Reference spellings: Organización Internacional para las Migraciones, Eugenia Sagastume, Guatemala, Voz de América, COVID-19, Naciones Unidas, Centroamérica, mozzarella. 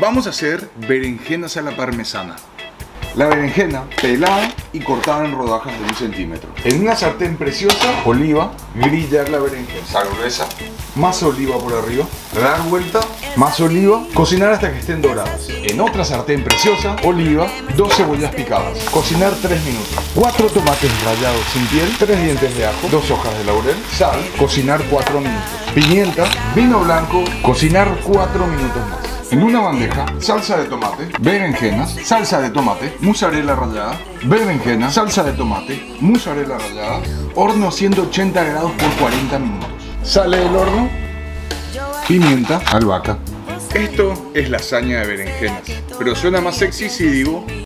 Vamos a hacer berenjenas a la parmesana. La berenjena pelada y cortada en rodajas de 1 cm. En una sartén preciosa, oliva, grillar la berenjena, sal gruesa, más oliva por arriba, dar vuelta, más oliva, cocinar hasta que estén doradas. En otra sartén preciosa, oliva, 2 cebollas picadas, cocinar 3 minutos, 4 tomates rallados sin piel, 3 dientes de ajo, 2 hojas de laurel, sal, cocinar 4 minutos, pimienta, vino blanco, cocinar 4 minutos más. En una bandeja, salsa de tomate, berenjenas, salsa de tomate, mozzarella rallada, berenjena, salsa de tomate, mozzarella rallada, horno 180 grados por 40 minutos. Sale del horno, pimienta, albahaca. Esto es lasaña de berenjenas, pero suena más sexy si digo